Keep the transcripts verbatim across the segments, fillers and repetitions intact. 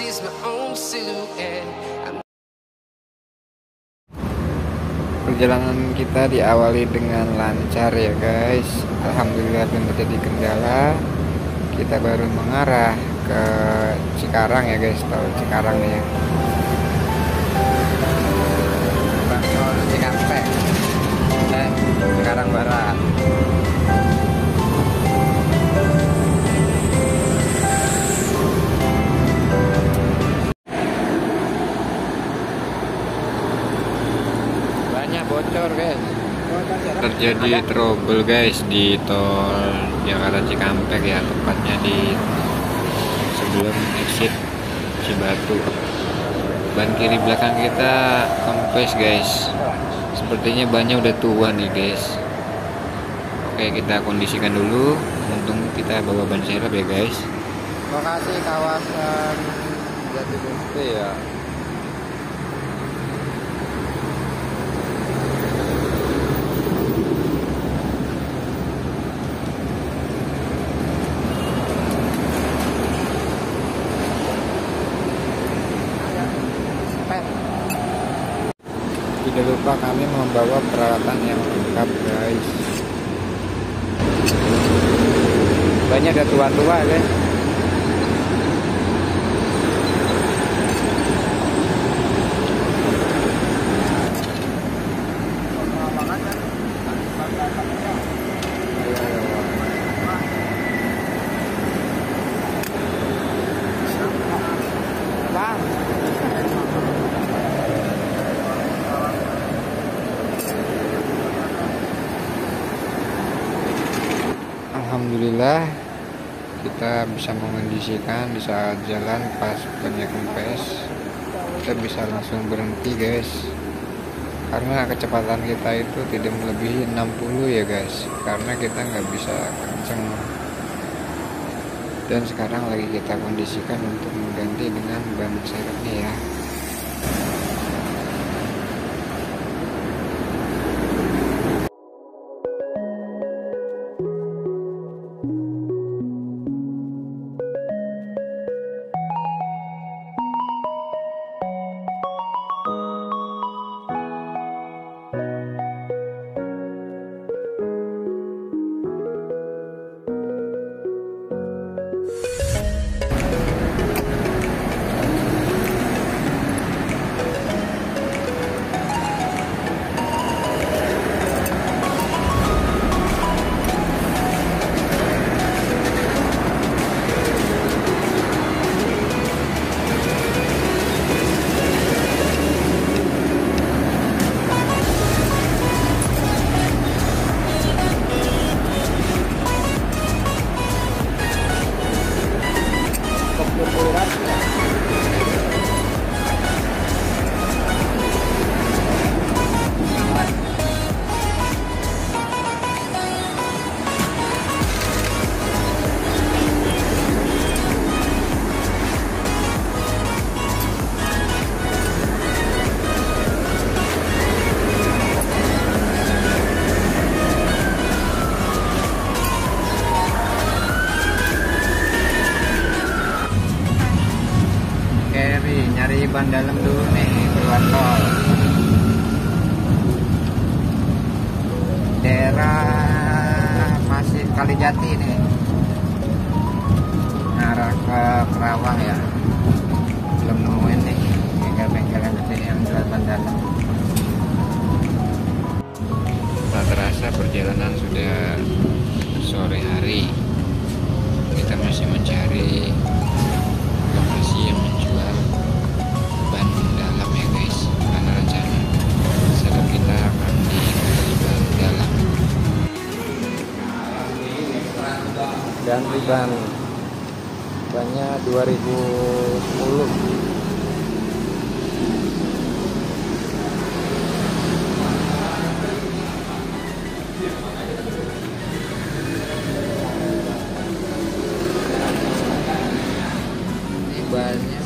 is my own silhouette. Perjalanan kita diawali dengan lancar ya guys. Alhamdulillah belum terjadi kendala. Kita baru mengarah ke Cikarang ya guys, tahu Cikarang ya. Bandar Cikampek. Eh, Cikarang Barat. Bocor guys, terjadi trouble guys di tol Jakarta Cikampek ya, tepatnya di sebelum exit Cibatu. Ban kiri belakang kita kempes guys, sepertinya bannya udah tua nih guys. Oke, kita kondisikan dulu. Untung kita bawa ban serep ya guys. Terima kasih kawasan Jati ya. Tidak lupa kami membawa peralatan yang lengkap guys. Banyak ada tua-tua guys. Alhamdulillah kita bisa mengondisikan di saat jalan pas banyak kempes. Kita bisa langsung berhenti guys, karena kecepatan kita itu tidak melebihi enam puluh ya guys, karena kita nggak bisa kenceng. Dan sekarang lagi kita kondisikan untuk mengganti dengan ban serepnya ya. Nyari ban dalam dulu nih, keluar tol daerah masih Kali Jati nih, arah ke Perawang ya. Belum nemuin nih bengkel-bengkel yang kecil yang jual ban dalam. Tak terasa perjalanan sudah sore hari, kita masih mencari lokasi yang menjual dan ban banyak dua ribu sepuluh. Banyak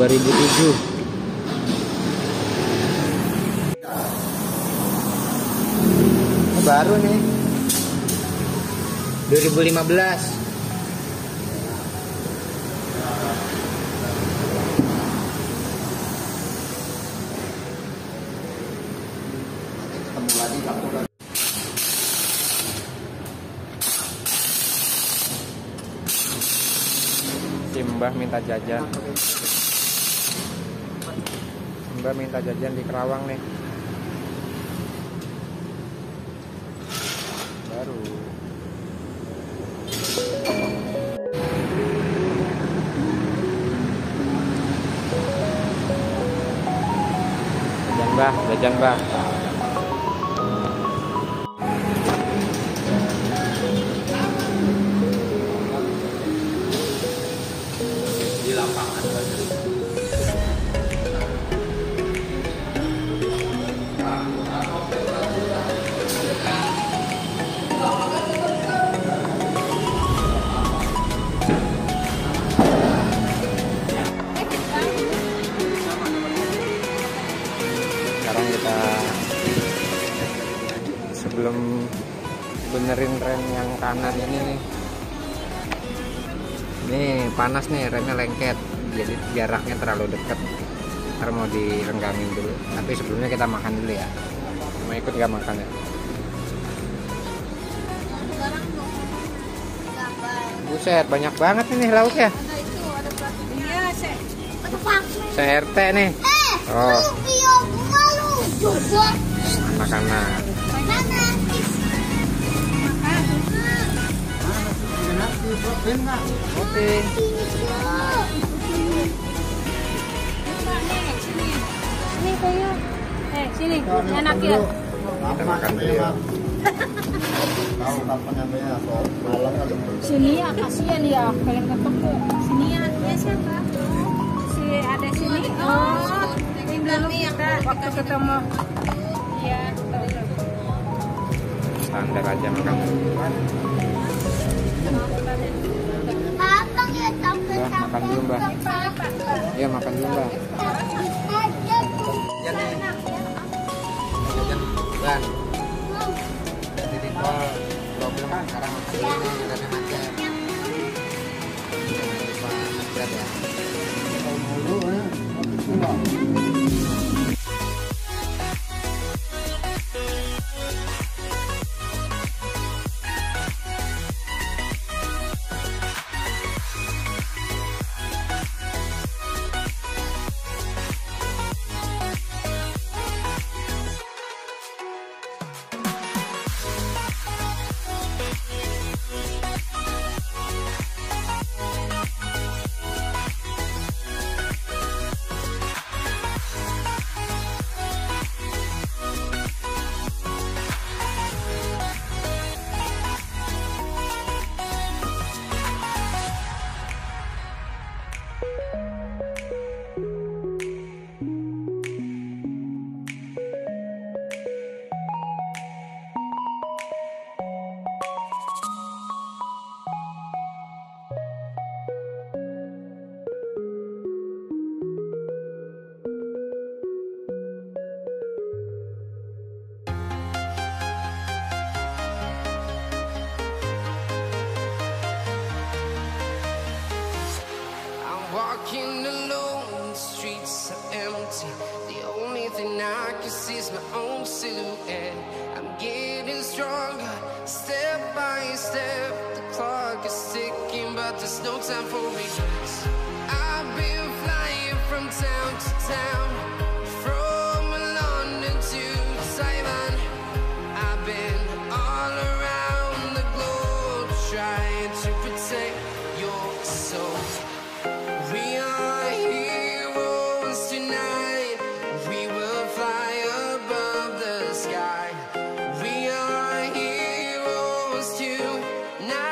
dua ribu tujuh. Baru nih dua ribu lima belas. Ketemu lagi kamu lagi. Simbah minta jajan. Simbah minta jajan di Karawang nih. Baru jajan bah, jajan bah. Di lapangan belum benerin rem yang kanan ini nih. Nih panas nih, remnya lengket jadi jaraknya terlalu dekat. Ntar mau direnggangin dulu. Tapi sebelumnya kita makan dulu ya. Mau ikut gak makan ya? Buset, banyak banget ini lauknya. C R T nih. Oh. Anak-anak. Oke. Sini kayu. Eh, sini. Enak ya. Kita makan dulu ya. Sini ya, kasihan ya. Kalian ketemu. Sini ya, siapa? Si ada sini. Oh, ini belum ya, Kak. Waktu ketemu. Iya, standar aja makan. Mbak, makan dulu Mbak. Iya, makan dulu Mbak. Jangan. Walking alone, the streets are empty. The only thing I can see is my own silhouette. I'm getting stronger, step by step. The clock is ticking, but there's no time for me. I've been flying from town to town. Now